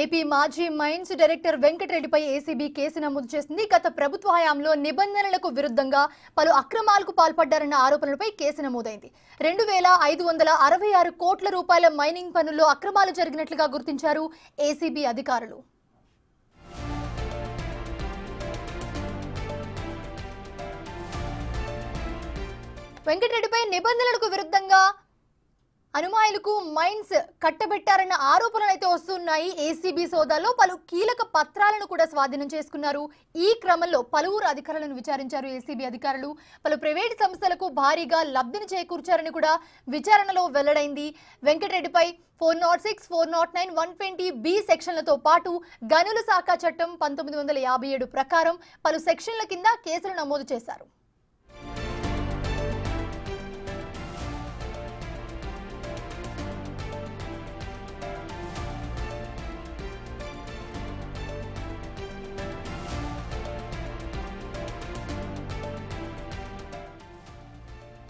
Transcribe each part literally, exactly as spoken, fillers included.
AP మాజీ mines director వెంకటరెడ్డిపై ACB case నమోదు చేసింది. గత ప్రభుత్వ హయాంలో నిబంధనలకు విరుద్ధంగా పలు అక్రమాలకు పాల్పడ్డారన్న ఆరోపణలపై కేసు నమోదైంది. రెండు వేల ఐదు వందల అరవై ఆరు కోట్ల రూపాయల మైనింగ్ పనుల్లో అక్రమాలు జరిగినట్లుగా గుర్తించారు ఏసీబీ అధికారులు. వెంకటరెడ్డిపై నిబంధనలకు విరుద్ధంగా అనుమానులకు మైన్స్ కట్టబెట్టారన్న ఆరోపణలు అయితే వస్తున్నాయి. ఏసీబీ సోదాల్లో పలు కీలక పత్రాలను కూడా స్వాధీనం చేసుకున్నారు. ఈ క్రమంలో పలువురు అధికారులను విచారించారు ఏసీబీ అధికారులు. పలు ప్రైవేటు సంస్థలకు భారీగా లబ్ధిని చేకూర్చారని కూడా విచారణలో వెల్లడైంది. వెంకటరెడ్డిపై four not six four not nine one twenty B సెక్షన్లతో పాటు గనుల శాఖ చట్టం పంతొమ్మిది వందల యాభై ఏడు ప్రకారం పలు సెక్షన్ల కింద కేసులు నమోదు చేశారు.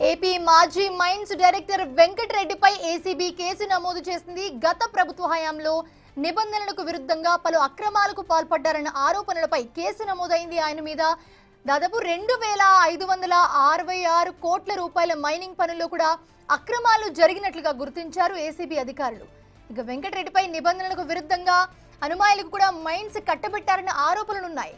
ఏపీ మాజీ మైన్స్ డైరెక్టర్ వెంకటరెడ్డిపై ఏసీబీ కేసు నమోదు చేసింది. గత ప్రభుత్వ హయాంలో నిబంధనలకు విరుద్ధంగా పలు అక్రమాలకు పాల్పడ్డారన్న ఆరోపణలపై కేసు నమోదైంది. ఆయన మీద దాదాపు రెండు వేల ఐదు వందల అరవై ఆరు కోట్ల రూపాయల మైనింగ్ పనుల్లో కూడా అక్రమాలు జరిగినట్లుగా గుర్తించారు ఏసీబీ అధికారులు. ఇక వెంకటరెడ్డిపై నిబంధనలకు విరుద్ధంగా అనుమానులకు కూడా మైన్స్ కట్టబెట్టారన్న ఆరోపణలున్నాయి.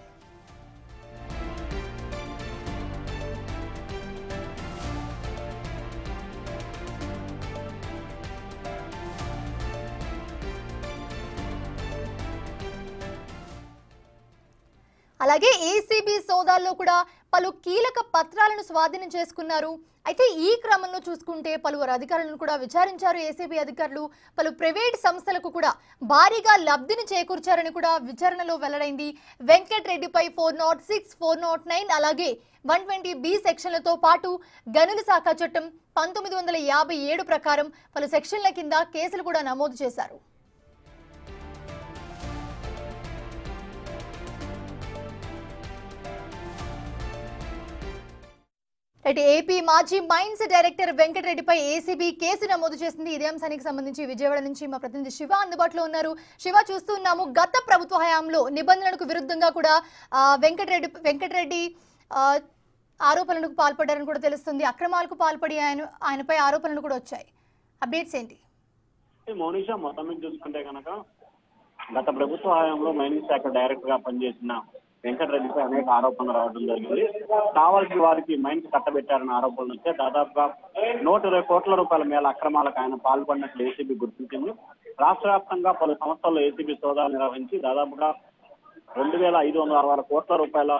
అలాగే ఏసీబీ సోదాల్లో కూడా పలు కీలక పత్రాలను స్వాధీనం చేసుకున్నారు. అయితే ఈ క్రమంలో చూసుకుంటే పలువురు అధికారులను కూడా విచారించారు ఏసీబీ అధికారులు. పలు ప్రైవేట్ సంస్థలకు కూడా భారీగా లబ్ధిని చేకూర్చారని కూడా విచారణలో వెల్లడైంది. వెంకటరెడ్డిపై four not six four not nine అలాగే వన్ ట్వంటీ బి సెక్షన్లతో పాటు గనుల శాఖ చట్టం పంతొమ్మిది వందల యాభై ఏడు ప్రకారం పలు సెక్షన్ల కింద కేసులు కూడా నమోదు చేశారు. ఏపీ మాజీ మైన్స్ డైరెక్టర్ వెంకటరెడ్డిపై ఏసీబీ కేసు నమోదు చేసింది. ఇదే అంశానికి సంబంధించి విజయవాడ నుంచి మా ప్రతినిధి శివ అందుబాటులో ఉన్నారు. శివ, చూస్తున్నాము గత ప్రభుత్వ హయాంలో నిబంధనలకు విరుద్ధంగా కూడా వెంకటరెడ్డి వెంకటరెడ్డి ఆరోపణలకు పాల్పడ్డారని కూడా తెలుస్తుంది. అక్రమాలకు పాల్పడి ఆయన ఆయనపై ఆరోపణలు కూడా వచ్చాయి. అప్డేట్స్ ఏంటి? మౌనిషా, మొత్తం మీద చూసుకుంటే కనుక గత ప్రభుత్వ హయాంలో మైనింగ్ శాఖ డైరెక్టర్ గా పనిచేసిన వెంకటరెడ్డిపై అనేక ఆరోపణలు రావడం జరిగింది. కావాల్సిన వారికి మైన్స్ కట్టబెట్టారన్న ఆరోపణలు వచ్చే దాదాపుగా నూట ఇరవై కోట్ల రూపాయల మేర అక్రమాలకు ఆయన పాల్పడినట్లు ఏసీబీ గుర్తించింది. రాష్ట్ర వ్యాప్తంగా పలు సంస్థల్లో ఏసీబీ సోదాలు నిర్వహించి దాదాపుగా రెండు వేల ఐదు వందల అరవై ఆరు కోట్ల రూపాయల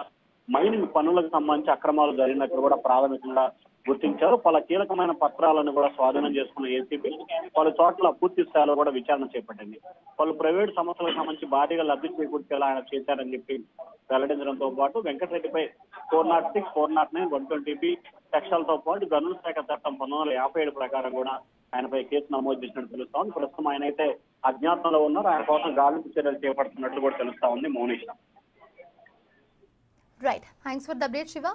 మైనింగ్ పనులకు సంబంధించి అక్రమాలు జరిగినట్లు కూడా ప్రాథమికంగా గుర్తించారు. పలు కీలకమైన పత్రాలను కూడా స్వాధీనం చేసుకున్న ఏసీబీ పలు చోట్ల పూర్తి స్థాయిలో కూడా విచారణ చేపట్టింది. పలు ప్రైవేటు సంస్థలకు సంబంధించి భారీగా లబ్ధి చేకూర్చేలా ఆయన చేశారని చెప్పి వెల్లడించడంతో పాటు వెంకటరెడ్డిపై four not six four not nine one twenty B సెక్షన్లతో పాటు గనుల శాఖ చట్టం పంతొమ్మిది వందల యాభై ఏడు ప్రకారం కూడా ఆయనపై కేసు నమోదు చేసినట్టు తెలుస్తా ఉంది. ప్రస్తుతం ఆయన అయితే అజ్ఞాతంలో ఉన్నారు. ఆయన కోసం గాలింపు చర్యలు చేపడుతున్నట్లు కూడా తెలుస్తా ఉంది Mounisha. Right. Thanks for the update, Shiva.